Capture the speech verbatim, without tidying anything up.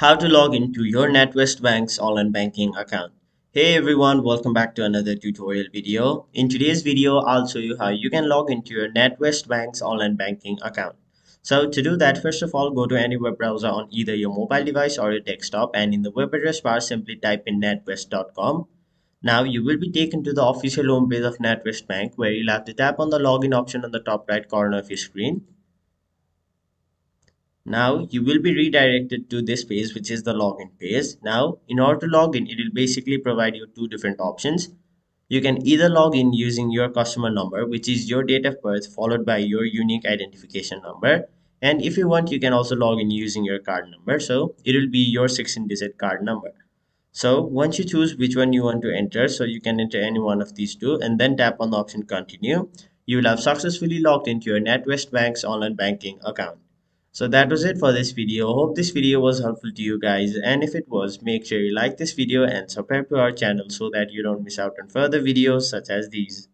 How to log into your NatWest Bank's online banking account. Hey everyone, welcome back to another tutorial video. In today's video, I'll show you how you can log into your NatWest Bank's online banking account. So to do that, first of all, go to any web browser on either your mobile device or your desktop, and in the web address bar, simply type in natwest dot com. Now you will be taken to the official homepage of NatWest Bank, where you'll have to tap on the login option on the top right corner of your screen. Now you will be redirected to this page, which is the login page. Now in order to log in, it will basically provide you two different options. You can either log in using your customer number, which is your date of birth followed by your unique identification number. And if you want, you can also log in using your card number. So it will be your sixteen digit card number. So once you choose which one you want to enter, so you can enter any one of these two and then tap on the option continue, you will have successfully logged into your NatWest Bank's online banking account. So that was it for this video. Hope this video was helpful to you guys, and if it was, make sure you like this video and subscribe to our channel so that you don't miss out on further videos such as these.